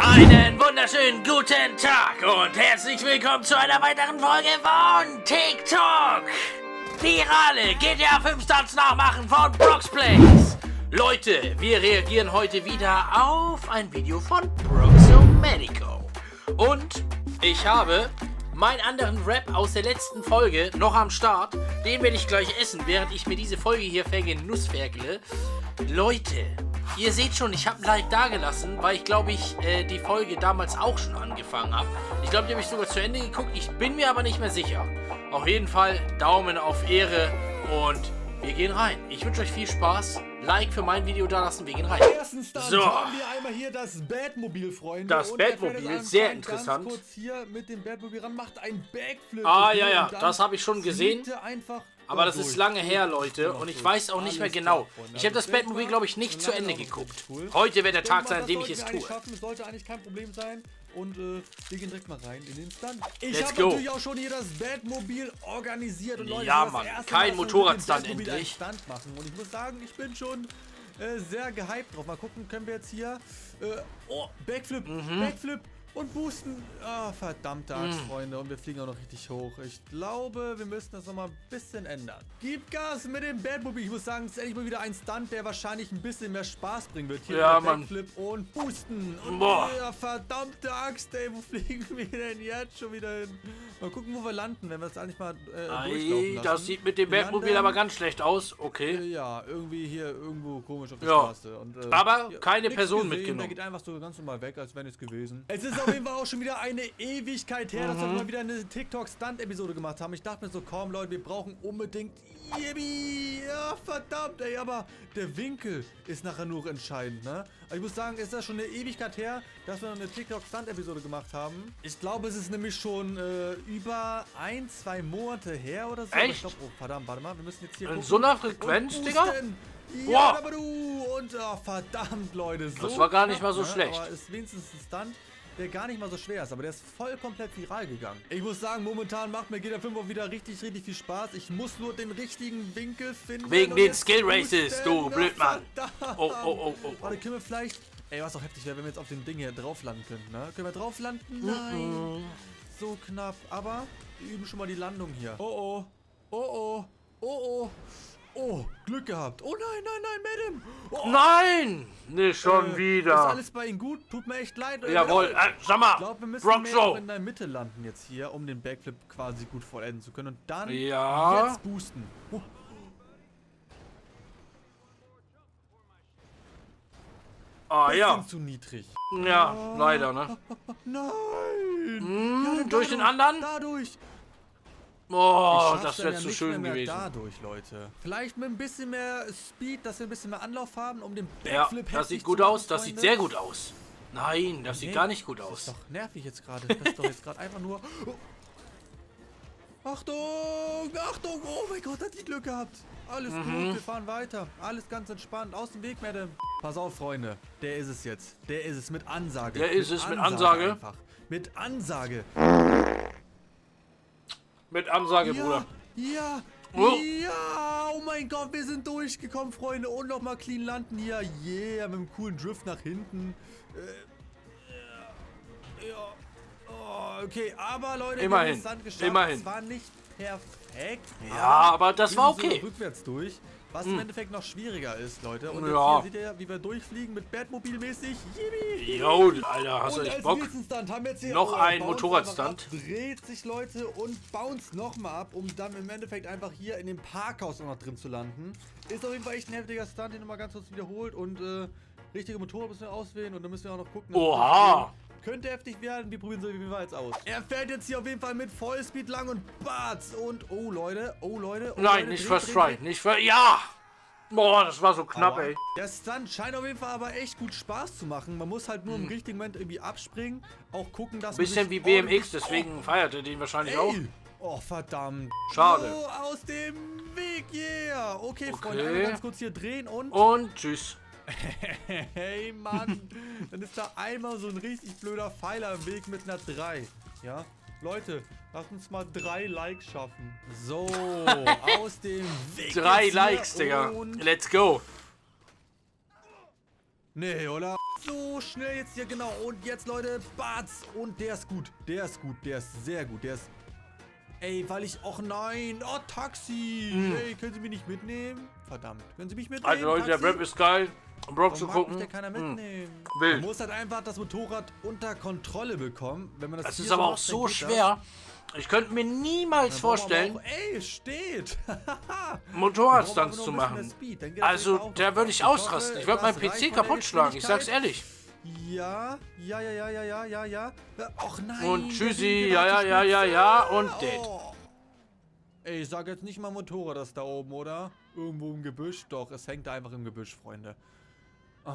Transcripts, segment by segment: Einen wunderschönen guten Tag und herzlich willkommen zu einer weiteren Folge von TikTok. Virale GTA 5 Stunts nachmachen von Broxplay. Leute, wir reagieren heute wieder auf ein Video von Brox Medico. Und ich habe meinen anderen Rap aus der letzten Folge noch am Start. Den werde ich gleich essen, während ich mir diese Folge hier vergenussferkle. Leute, ihr seht schon, ich habe ein Like da gelassen, weil ich glaube, die Folge damals auch schon angefangen habe. Ich glaube, die habe ich sogar zu Ende geguckt. Ich bin mir aber nicht mehr sicher. Auf jeden Fall Daumen auf Ehre und wir gehen rein. Ich wünsche euch viel Spaß. Like für mein Video da lassen, wir gehen rein. Erstens dann so. Haben wir einmal hier das Batmobil, Freunde. Das Batmobil, sehr interessant. Ganz kurz hier mit dem Batmobil ran, macht einen Backflip. Ah ja, ja, das habe ich schon gesehen. Aber das ist lange her, Leute, und ich weiß auch nicht mehr genau. Ich habe das Batmobil, glaube ich, nicht zu Ende geguckt. Heute wird der Tag sein, an dem ich es tue. Das sollte eigentlich kein Problem sein. Und wir gehen direkt mal rein in den Stand. Ich habe natürlich auch schon hier das Batmobil organisiert. Und Leute, ja, Mann, kein Motorradstand endlich. Und ich muss sagen, ich bin schon sehr gehypt drauf. Mal gucken, können wir jetzt hier... oh, Backflip, Backflip. Und boosten. Ah, verdammte Axt, Freunde. Und wir fliegen auch noch richtig hoch. Ich glaube, wir müssen das nochmal ein bisschen ändern. Gib Gas mit dem Batmobil. Ich muss sagen, es ist endlich mal wieder ein Stunt, der wahrscheinlich ein bisschen mehr Spaß bringen wird. Hier ja, Backflip und boosten. Und boah. Ja, verdammte Axt, ey. Wo fliegen wir denn jetzt schon wieder hin? Mal gucken, wo wir landen, wenn wir das eigentlich mal durchlaufen lassen. Das sieht mit dem Batmobil aber ganz schlecht aus. Okay. Ja, irgendwie hier irgendwo komisch auf der Straße. Und, aber hier, keine Person mitgenommen. Der geht einfach so ganz normal weg, als wäre nichts gewesen. Es ist auf jeden Fall auch schon wieder eine Ewigkeit her, dass wir mal wieder eine TikTok-Stunt-Episode gemacht haben. Ich dachte mir so, komm Leute, wir brauchen unbedingt... Ja, verdammt, ey, aber der Winkel ist nachher nur entscheidend, ne? Also ich muss sagen, ist das schon eine Ewigkeit her, dass wir noch eine TikTok-Stunt-Episode gemacht haben. Ich glaube, es ist nämlich schon über 1-2 Monate her oder so. Echt? Ich glaub, oh, verdammt, warte mal, wir müssen jetzt hier... In so einer Frequenz, Digga? Ja, aber du! Und, oh, verdammt, Leute, so... Das war gar nicht mal so schlecht. Aber ist wenigstens ein Stunt, der gar nicht mal so schwer ist, aber der ist voll komplett viral gegangen. Ich muss sagen, momentan macht mir GTA 5 auch wieder richtig, richtig viel Spaß. Ich muss nur den richtigen Winkel finden. Wegen den Skill Races, du Blödmann. Oh, oh, oh, oh. Warte, können wir vielleicht... Ey, was auch heftig wäre, wenn wir jetzt auf den Ding hier drauf landen können, ne? Können wir drauf landen? Nein. So knapp, aber wir üben schon mal die Landung hier. Oh, oh. Oh, oh. Oh, oh. Oh, Glück gehabt. Oh nein, nein, nein, Madam. Oh. Nein, nicht schon wieder. Ist alles bei Ihnen gut? Tut mir echt leid. Jawohl, sag mal, ich glaube, wir müssen mehr in der Mitte landen jetzt hier, um den Backflip quasi gut vollenden zu können. Und dann jetzt boosten. Oh. Ah, bisschen zu niedrig. Ja, leider, ne? Nein. Ja, durch den anderen? Dadurch. Oh, das wäre zu schön gewesen. Dadurch, Leute. Vielleicht mit ein bisschen mehr Speed, dass wir ein bisschen mehr Anlauf haben, um den Backflip zu machen. Das sieht gut aus, das sieht sehr gut aus. Nein, das sieht gar nicht gut aus. Das ist doch nervig jetzt gerade. Das ist doch jetzt gerade einfach nur... Achtung, Achtung, oh mein Gott, hat die Glück gehabt. Alles gut, wir fahren weiter. Alles ganz entspannt, aus dem Weg, Madame. Pass auf, Freunde, der ist es jetzt. Der ist es mit Ansage. Der ist es mit Ansage. Einfach. Mit Ansage. Mit Ansage, ja, Bruder. Ja, ja, oh mein Gott, wir sind durchgekommen, Freunde. Und nochmal clean landen hier. Yeah, mit einem coolen Drift nach hinten. Oh, okay, aber Leute, immerhin, wir haben den Stunt geschafft. Immerhin. Das war nicht perfekt. Ja, aber das war okay. So rückwärts durch, was im Endeffekt noch schwieriger ist, Leute. Und jetzt hier seht ihr, wie wir durchfliegen mit Batmobil-mäßig. Jo, Alter, hast du echt Bock? Haben jetzt hier noch ein Motorradstand. Dreht sich, Leute, und bounce nochmal ab, um dann im Endeffekt einfach hier in dem Parkhaus noch drin zu landen. Ist auf jeden Fall echt ein heftiger Stunt, den nochmal ganz kurz wiederholt. Und richtige Motorrad müssen wir auswählen und dann müssen wir auch noch gucken. Oha! Könnte heftig werden, wir probieren so wie wir jetzt aus. Er fährt jetzt hier auf jeden Fall mit Vollspeed lang und batz und oh Leute. Nein, nicht first try, nicht für, ja! Boah, das war so knapp, ey. Der Stunt scheint auf jeden Fall aber echt gut Spaß zu machen. Man muss halt nur im richtigen Moment irgendwie abspringen, auch gucken, dass man bisschen wie BMX, deswegen feierte den wahrscheinlich auch. Oh, verdammt. Schade. So, aus dem Weg, yeah. Okay, Freunde, einmal ganz kurz hier drehen und... Und tschüss. Hey, Mann. Dann ist da einmal so ein richtig blöder Pfeiler im Weg mit einer 3. Ja? Leute, lass uns mal 3 Likes schaffen. So, aus dem Weg. 3 Likes, Digga. Let's go. Nee, oder? So schnell jetzt hier, genau. Und jetzt, Leute, Batz. Und der ist gut. Der ist gut. Der ist sehr gut. Der ist... Ey, weil ich... Och nein. Oh, Taxi. Mhm. Ey, können Sie mich nicht mitnehmen? Verdammt. Können Sie mich mitnehmen? Also, Leute, Taxi? Der Rap ist geil. Um Brox zu gucken. Mich keiner mitnehmen? Mhm. Man muss halt einfach das Motorrad unter Kontrolle bekommen. Wenn man das ist aber so auch macht, so schwer. Das. Ich könnte mir niemals vorstellen... Auch, ey, steht. Motorradstanz zu machen. Speed, also, da würde ich ausrasten. Ich würde meinen PC kaputt schlagen. Ich sag's ehrlich. Ja. Och nein. Und tschüssi. Ja. Und dead. Oh. Ey, ich sag jetzt nicht mal Motorrad, das da oben, oder? Irgendwo im Gebüsch. Doch, es hängt einfach im Gebüsch, Freunde. Oh.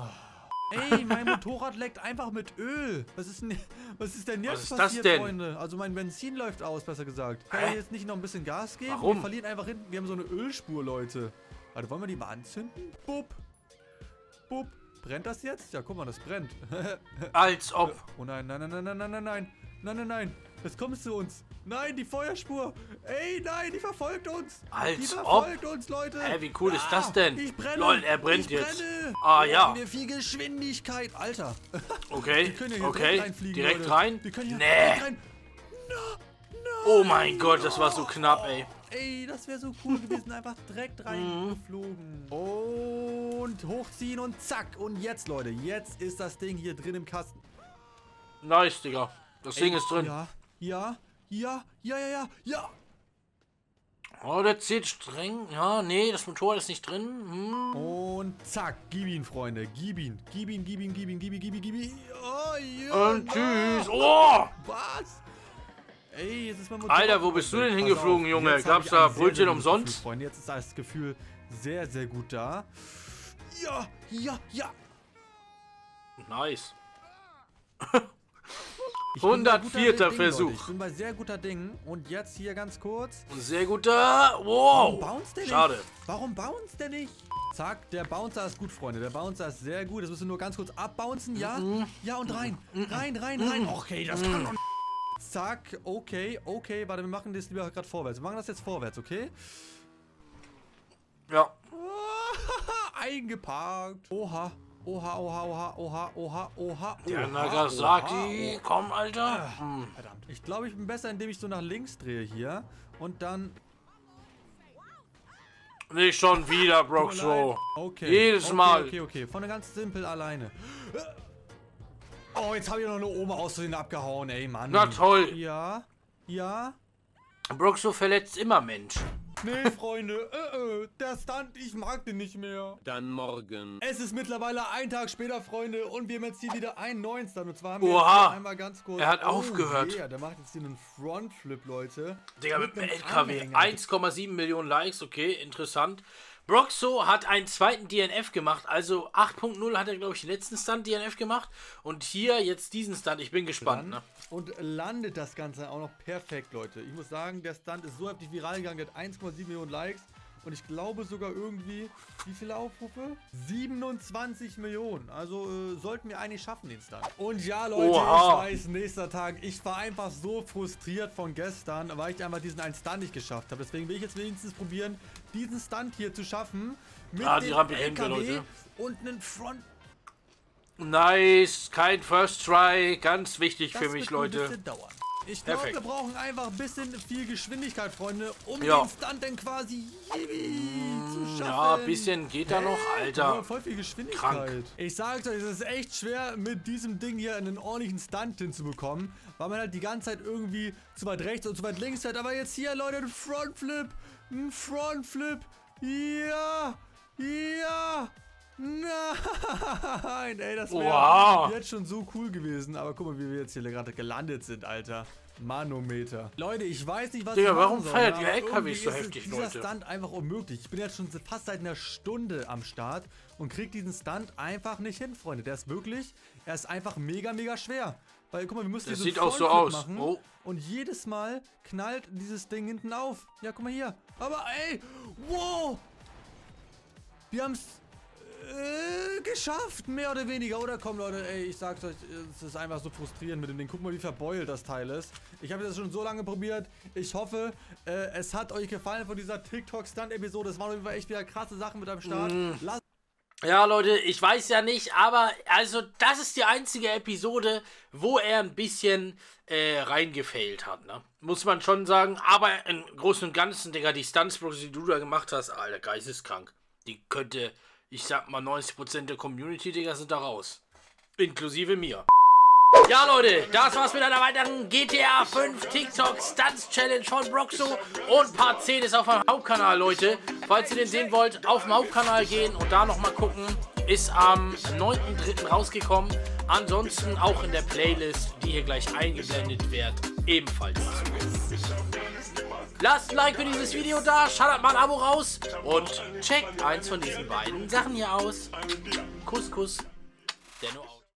Ey, mein Motorrad leckt einfach mit Öl. Was ist denn jetzt passiert, denn? Freunde? Also mein Benzin läuft aus, besser gesagt. Kann ich jetzt nicht noch ein bisschen Gas geben? Warum? Wir verlieren einfach hinten. Wir haben so eine Ölspur, Leute. Warte, wollen wir die mal anzünden? Bup. Bup. Brennt das jetzt? Ja, guck mal, das brennt. Als ob. Oh nein. Jetzt kommst du uns. Nein, die Feuerspur. Ey, nein, die verfolgt uns. Als ob. Die verfolgt uns, Leute. Hä, wie cool ist das denn? Ich brenne. Lol, er brennt jetzt. Ah, ja. Wir haben viel Geschwindigkeit. Alter. Okay, okay. Direkt rein? Nee. Oh mein Gott, das war so knapp, ey. Ey, das wäre so cool gewesen. Einfach direkt reingeflogen. Und hochziehen und zack. Und jetzt, Leute, jetzt ist das Ding hier drin im Kasten. Nice, Digga. Das Ding ist drin. Ja. Oh, der zieht streng. Ja, nee, das Motorrad ist nicht drin. Hm. Und zack. Gib ihn, Freunde. Gib ihn. Oh, yeah. Und tschüss. Oh! Was? Ey, jetzt ist mein Motorrad. Alter, wo bist du denn hingeflogen, Junge? Gab's da Brötchen umsonst? Gefühl, Freunde, jetzt ist das Gefühl sehr, sehr gut da. Ja. Nice. 104. Versuch. Ich bin bei sehr guter Dingen. Und jetzt hier ganz kurz. Sehr guter. Wow. Warum bounce der nicht? Schade. Warum bounce der nicht? Zack, der Bouncer ist gut, Freunde. Der Bouncer ist sehr gut. Das müssen wir nur ganz kurz abbouncen. Ja? Ja, und rein. Rein. Okay, das kann doch nicht. Zack, okay, warte, wir machen das lieber gerade vorwärts. Wir machen das jetzt vorwärts, okay? Ja. Eingeparkt. Oha. Der Nagasaki, komm, Alter. Verdammt. Ich glaube, ich bin besser, indem ich so nach links drehe hier. Und dann... Nicht schon wieder, Brox. Okay. Jedes Mal. Okay. Von ganz simpel alleine. Oh, jetzt habe ich noch eine Oma aus Versehen abgehauen, ey, Mann. Na toll. Ja. Broxo verletzt immer Menschen. Nee, Freunde, der Stunt, ich mag den nicht mehr. Dann morgen. Es ist mittlerweile ein Tag später, Freunde, und wir haben jetzt hier wieder einen neuen Stunt. Und zwar haben wir jetzt einmal ganz kurz... Er hat aufgehört. Ja, der macht jetzt hier einen Frontflip, Leute. Digga, mit dem LKW. 1,7 Millionen Likes, okay, interessant. Broxo hat einen zweiten DNF gemacht, also 8.0 hat er, glaube ich, den letzten Stunt DNF gemacht und hier jetzt diesen Stunt, ich bin gespannt. Ne? Und landet das Ganze auch noch perfekt, Leute. Ich muss sagen, der Stunt ist so heftig viral gegangen, der hat 1,7 Millionen Likes und ich glaube sogar irgendwie, wie viele Aufrufe? 27 Millionen, also sollten wir eigentlich schaffen, den Stunt. Und ja, Leute, ich weiß, nächster Tag, ich war einfach so frustriert von gestern, weil ich einfach diesen einen Stunt nicht geschafft habe, deswegen will ich jetzt wenigstens probieren, diesen Stunt hier zu schaffen mit dem LKW, Leute. Und einen Front. Nice, kein First Try, ganz wichtig das für mich, Leute. Ich glaube, wir brauchen einfach ein bisschen viel Geschwindigkeit, Freunde, um den Stunt dann quasi zu schaffen. Ja, ein bisschen geht da noch, Alter. Voll viel Geschwindigkeit. Krank. Ich sag's euch, es ist echt schwer, mit diesem Ding hier einen ordentlichen Stunt hinzubekommen, weil man halt die ganze Zeit irgendwie zu weit rechts und zu weit links fährt. Aber jetzt hier, Leute, ein Frontflip. Ein Frontflip. Ja. Nein, ey, das wäre jetzt schon so cool gewesen. Aber guck mal, wie wir jetzt hier gerade gelandet sind, Alter. Manometer. Leute, ich weiß nicht, was Digga, warum feiert ihr LKW so heftig, Leute? Dieser Stunt einfach unmöglich. Ich bin jetzt schon fast seit einer Stunde am Start und krieg diesen Stunt einfach nicht hin, Freunde. Der ist wirklich, er ist einfach mega, mega schwer. Weil, guck mal, wir müssen das hier so einen Vollflip machen. Und jedes Mal knallt dieses Ding hinten auf. Ja, guck mal hier. Aber, ey, wow. Wir haben's geschafft, mehr oder weniger, oder? Komm, Leute, ey, ich sag's euch, es ist einfach so frustrierend mit dem Ding. Guck mal, wie verbeult das Teil ist. Ich habe das schon so lange probiert. Ich hoffe, es hat euch gefallen von dieser TikTok-Stunt-Episode. Es waren echt wieder krasse Sachen mit am Start. Lasst Ja, Leute, ich weiß ja nicht, aber also das ist die einzige Episode, wo er ein bisschen reingefailt hat, ne? Muss man schon sagen, aber im Großen und Ganzen, Digga, die Stunts, die du da gemacht hast, Alter, geisteskrank. Die könnte, ich sag mal, 90% der Community, Digga, sind da raus. Inklusive mir. Ja, Leute, das war's mit einer weiteren GTA 5 TikTok Stunts Challenge von Broxo und Part 10 ist auf meinem Hauptkanal, Leute. Falls ihr den sehen wollt, auf dem Hauptkanal gehen und da nochmal gucken. Ist am 9.3. rausgekommen. Ansonsten auch in der Playlist, die hier gleich eingeblendet wird, ebenfalls. Lasst ein Like für dieses Video da, schaltet mal ein Abo raus und checkt eins von diesen beiden Sachen hier aus. Kuss, Kuss, Denno aus.